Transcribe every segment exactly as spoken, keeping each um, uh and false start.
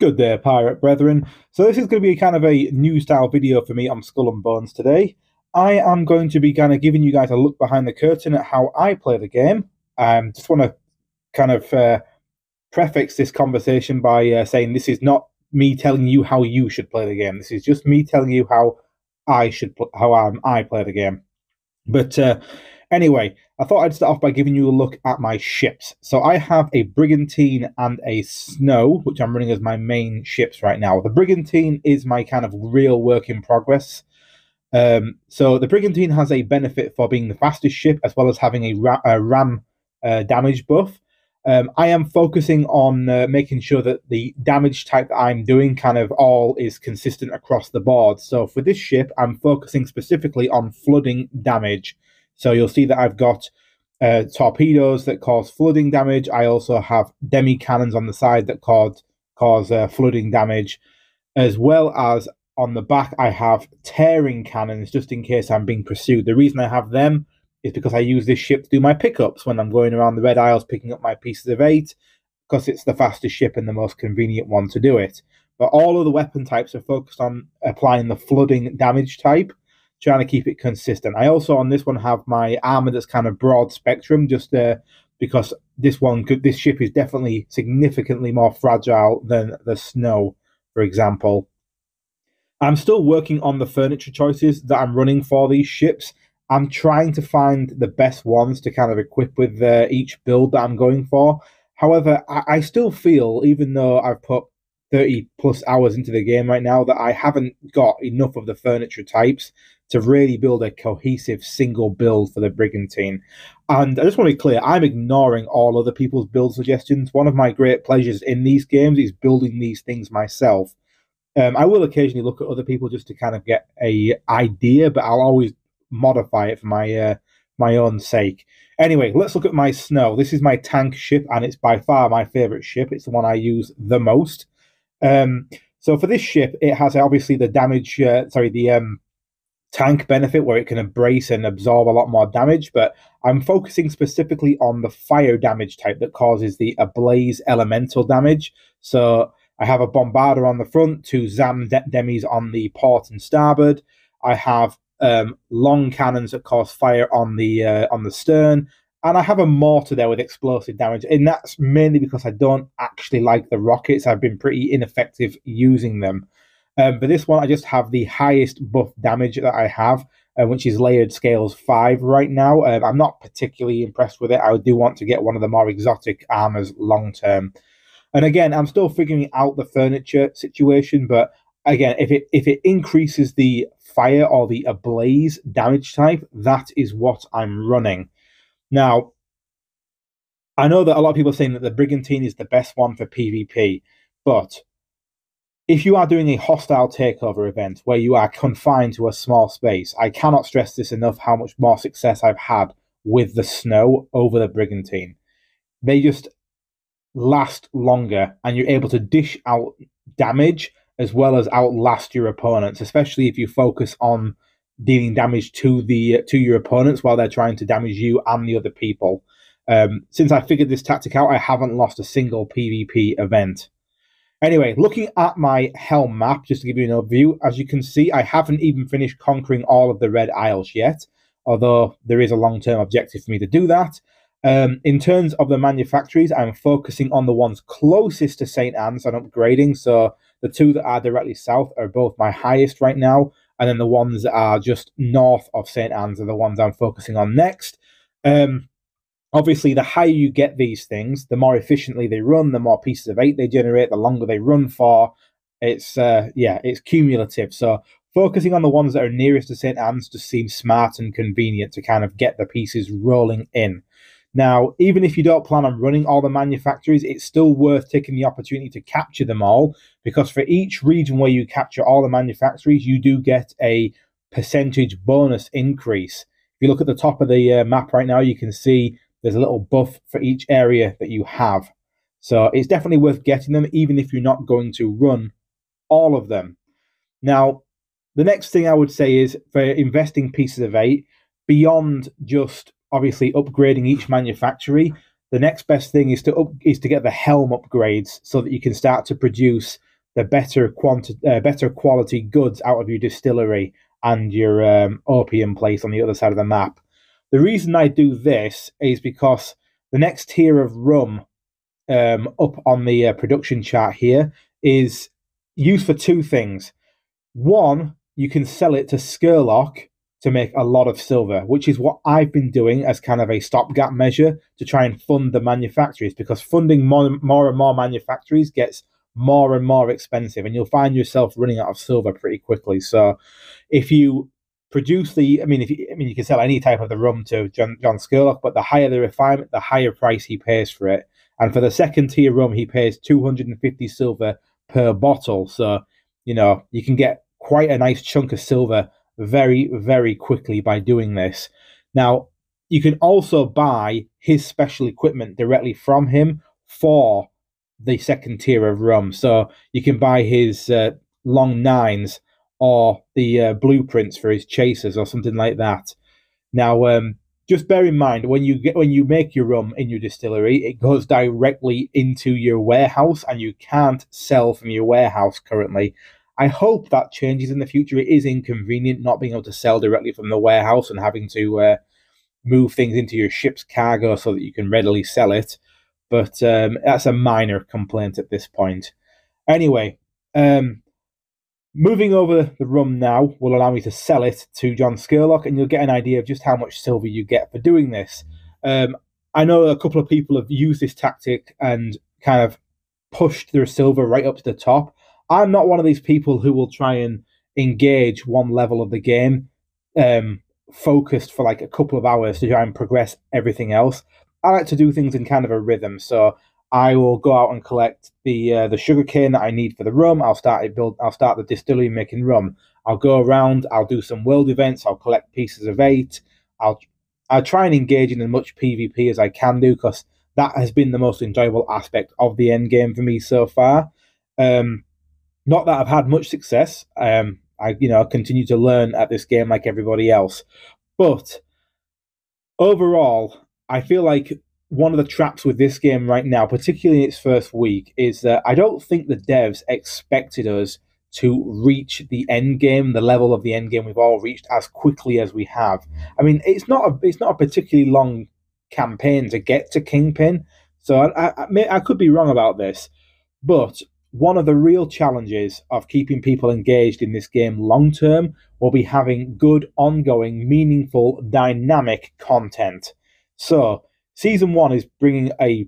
Good day, pirate brethren. So this is going to be kind of a new style video for me on Skull and Bones today. I am going to be kind of giving you guys a look behind the curtain at how I play the game. I um, just want to kind of uh, prefix this conversation by uh, saying this is not me telling you how you should play the game. This is just me telling you how I should how um, I play the game. But uh, anyway, I thought I'd start off by giving you a look at my ships. So I have a Brigantine and a Snow, which I'm running as my main ships right now. The Brigantine is my kind of real work in progress. Um, so the Brigantine has a benefit for being the fastest ship, as well as having a, ra a ram uh, damage buff. Um, I am focusing on uh, making sure that the damage type that I'm doing kind of all is consistent across the board. So for this ship, I'm focusing specifically on flooding damage. So you'll see that I've got uh, torpedoes that cause flooding damage. I also have demi-cannons on the side that cause, cause uh, flooding damage. As well as on the back, I have tearing cannons just in case I'm being pursued. The reason I have them is because I use this ship to do my pickups when I'm going around the Red Isles picking up my pieces of eight, because it's the fastest ship and the most convenient one to do it. But all of the weapon types are focused on applying the flooding damage type, trying to keep it consistent. I also on this one have my armor that's kind of broad spectrum, just uh, because this one, could, this ship is definitely significantly more fragile than the Snow, for example. I'm still working on the furniture choices that I'm running for these ships. I'm trying to find the best ones to kind of equip with uh, each build that I'm going for. However, I, I still feel, even though I've put thirty plus hours into the game right now, that I haven't got enough of the furniture types to really build a cohesive single build for the Brigantine. And I just want to be clear, I'm ignoring all other people's build suggestions. One of my great pleasures in these games is building these things myself. Um, I will occasionally look at other people just to kind of get an idea, but I'll always modify it for my, uh, my own sake. Anyway, let's look at my Snow. This is my tank ship, and it's by far my favourite ship. It's the one I use the most. Um, so for this ship, it has obviously the damage, uh, sorry, the... Um, tank benefit where it can embrace and absorb a lot more damage, but I'm focusing specifically on the fire damage type that causes the ablaze elemental damage. So I have a bombarder on the front, two Zam de demis on the port and starboard. I have um, long cannons that cause fire on the uh, on the stern, and I have a mortar there with explosive damage, and that's mainly because I don't actually like the rockets. I've been pretty ineffective using them. Um, but this one, I just have the highest buff damage that I have, uh, which is layered scales five right now. Um, I'm not particularly impressed with it. I do want to get one of the more exotic armors long term. And again, I'm still figuring out the furniture situation. But again, if it if it increases the fire or the ablaze damage type, that is what I'm running. Now, I know that a lot of people are saying that the Brigantine is the best one for PvP, but if you are doing a hostile takeover event where you are confined to a small space, I cannot stress this enough how much more success I've had with the Snow over the Brigantine. They just last longer, and you're able to dish out damage as well as outlast your opponents, especially if you focus on dealing damage to the to your opponents while they're trying to damage you and the other people. Um, since I figured this tactic out, I haven't lost a single PvP event. Anyway, looking at my helm map, just to give you an overview, as you can see, I haven't even finished conquering all of the Red Isles yet, although there is a long-term objective for me to do that. Um, in terms of the manufactories, I'm focusing on the ones closest to Saint Anne's and upgrading, so the two that are directly south are both my highest right now, and then the ones that are just north of Saint Anne's are the ones I'm focusing on next. Um, Obviously, the higher you get these things, the more efficiently they run, the more pieces of eight they generate, the longer they run for. It's, uh, yeah, it's cumulative. So focusing on the ones that are nearest to Saint Anne's just seems smart and convenient to kind of get the pieces rolling in. Now, even if you don't plan on running all the manufactories, it's still worth taking the opportunity to capture them all, because for each region where you capture all the manufactories, you do get a percentage bonus increase. If you look at the top of the uh, map right now, you can see there's a little buff for each area that you have. So it's definitely worth getting them, even if you're not going to run all of them. Now, the next thing I would say is for investing pieces of eight, beyond just obviously upgrading each manufactory, the next best thing is to, up, is to get the helm upgrades so that you can start to produce the better quanti- uh, better quality goods out of your distillery and your um, opium place on the other side of the map. The reason I do this is because the next tier of rum um, up on the uh, production chart here is used for two things. One, you can sell it to Scurlock to make a lot of silver, which is what I've been doing as kind of a stopgap measure to try and fund the manufacturers, because funding more, more and more manufacturers gets more and more expensive, and you'll find yourself running out of silver pretty quickly. So if you produce the, I mean, if you, I mean, you can sell any type of the rum to John, John Scurlock, but the higher the refinement, the higher price he pays for it. And for the second tier rum, he pays two hundred fifty silver per bottle. So, you know, you can get quite a nice chunk of silver very, very quickly by doing this. Now, you can also buy his special equipment directly from him for the second tier of rum. So you can buy his uh, long nines or the uh, blueprints for his chasers or something like that. Now, um, just bear in mind, when you get when you make your rum in your distillery, it goes directly into your warehouse, and you can't sell from your warehouse currently. I hope that changes in the future. It is inconvenient not being able to sell directly from the warehouse and having to uh, move things into your ship's cargo so that you can readily sell it. But um, that's a minor complaint at this point. Anyway, um, moving over the rum now will allow me to sell it to John Scurlock, and you'll get an idea of just how much silver you get for doing this. Um, I know a couple of people have used this tactic and kind of pushed their silver right up to the top. I'm not one of these people who will try and engage one level of the game um, focused for like a couple of hours to try and progress everything else. I like to do things in kind of a rhythm, so I will go out and collect the uh, the sugar cane that I need for the rum. I'll start it build. I'll start the distillery making rum. I'll go around. I'll do some world events. I'll collect pieces of eight. I'll I'll try and engage in as much PvP as I can do, because that has been the most enjoyable aspect of the end game for me so far. Um, not that I've had much success. Um, I you know continue to learn at this game like everybody else, but overall, I feel like one of the traps with this game right now, particularly in its first week, is that I don't think the devs expected us to reach the end game, the level of the end game we've all reached, as quickly as we have. I mean, it's not a it's not a particularly long campaign to get to Kingpin, so I, I, may, I could be wrong about this. But one of the real challenges of keeping people engaged in this game long term will be having good, ongoing, meaningful, dynamic content. So season one is bringing a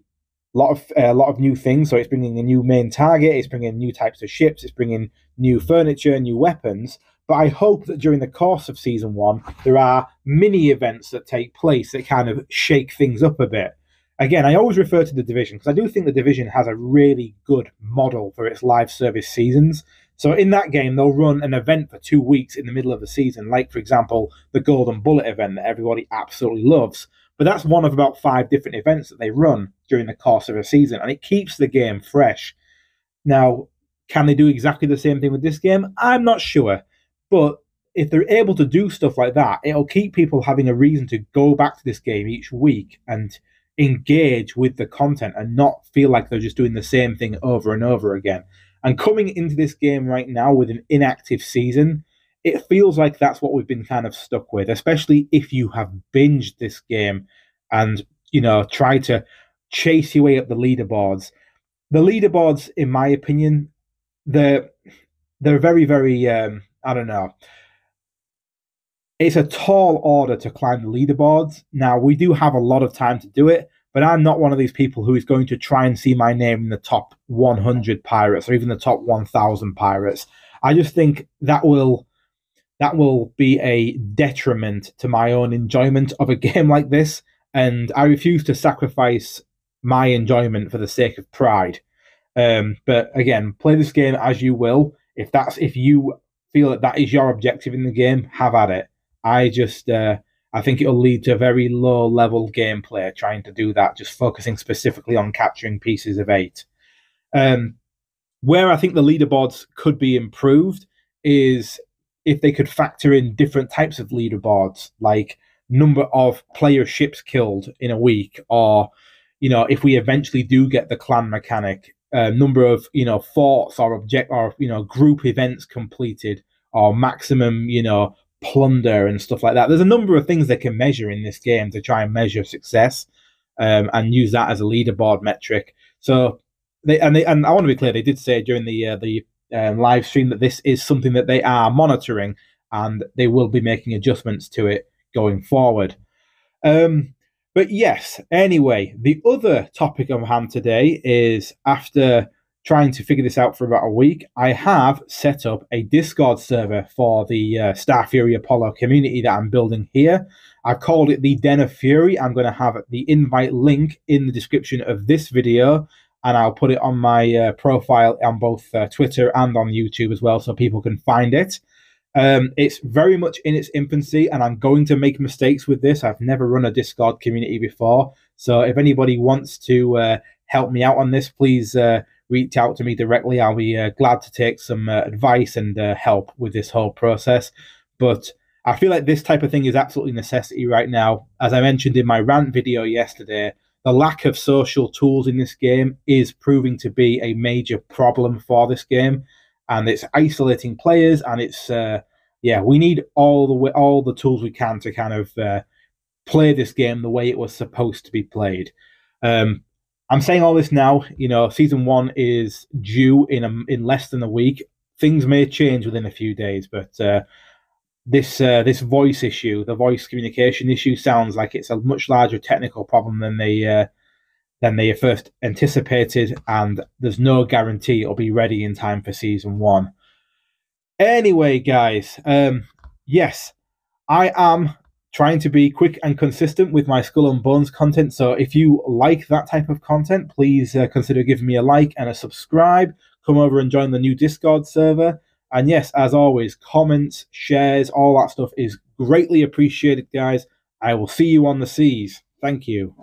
lot of a lot of new things. So it's bringing a new main target, it's bringing new types of ships, it's bringing new furniture, new weapons. But I hope that during the course of season one, there are mini events that take place that kind of shake things up a bit. Again, I always refer to the Division, because I do think the Division has a really good model for its live service seasons. So in that game, they'll run an event for two weeks in the middle of the season, like, for example, the Golden Bullet event that everybody absolutely loves. But that's one of about five different events that they run during the course of a season, and it keeps the game fresh. Now, can they do exactly the same thing with this game? I'm not sure. But if they're able to do stuff like that, it'll keep people having a reason to go back to this game each week and engage with the content and not feel like they're just doing the same thing over and over again. And coming into this game right now with an inactive season, it feels like that's what we've been kind of stuck with, especially if you have binged this game and, you know, try to chase your way up the leaderboards. The leaderboards, in my opinion, they're, they're very, very, um, I don't know. It's a tall order to climb the leaderboards. Now, we do have a lot of time to do it, but I'm not one of these people who is going to try and see my name in the top one hundred pirates or even the top one thousand pirates. I just think that will... That will be a detriment to my own enjoyment of a game like this, and I refuse to sacrifice my enjoyment for the sake of pride. Um, but again, play this game as you will. If that's if you feel that that is your objective in the game, have at it. I just uh, I think it'll lead to very low level gameplay trying to do that, just focusing specifically on capturing pieces of eight. Um, where I think the leaderboards could be improved is if they could factor in different types of leaderboards, like number of player ships killed in a week, or, you know, if we eventually do get the clan mechanic, uh, number of, you know, forts or object or, you know, group events completed, or maximum, you know, plunder and stuff like that. There's a number of things they can measure in this game to try and measure success, um, and use that as a leaderboard metric. So they and they, and I want to be clear, they did say during the uh, the uh, live stream that this is something that they are monitoring, and they will be making adjustments to it going forward. Um, but yes, anyway, the other topic on hand today is, after trying to figure this out for about a week, I have set up a Discord server for the uh, Starfury Apollo community that I'm building here. I called it the Den of Fury. I'm going to have the invite link in the description of this video, and I'll put it on my uh, profile on both uh, Twitter and on YouTube as well, so people can find it. Um, it's very much in its infancy, and I'm going to make mistakes with this. I've never run a Discord community before, so if anybody wants to uh, help me out on this, please uh, reach out to me directly. I'll be uh, glad to take some uh, advice and uh, help with this whole process. But I feel like this type of thing is absolutely necessity right now. As I mentioned in my rant video yesterday, the lack of social tools in this game is proving to be a major problem for this game, and it's isolating players, and it's uh, yeah, we need all the all the tools we can to kind of uh, play this game the way it was supposed to be played. Um, I'm saying all this now, you know, season one is due in a, in less than a week. Things may change within a few days, but uh, this uh, this voice issue, the voice communication issue, sounds like it's a much larger technical problem than they uh, than they first anticipated, and there's no guarantee it'll be ready in time for season one. Anyway, guys, um, yes, I am trying to be quick and consistent with my Skull and Bones content. So if you like that type of content, please uh, consider giving me a like and a subscribe. Come over and join the new Discord server. And yes, as always, comments, shares, all that stuff is greatly appreciated, guys. I will see you on the seas. Thank you.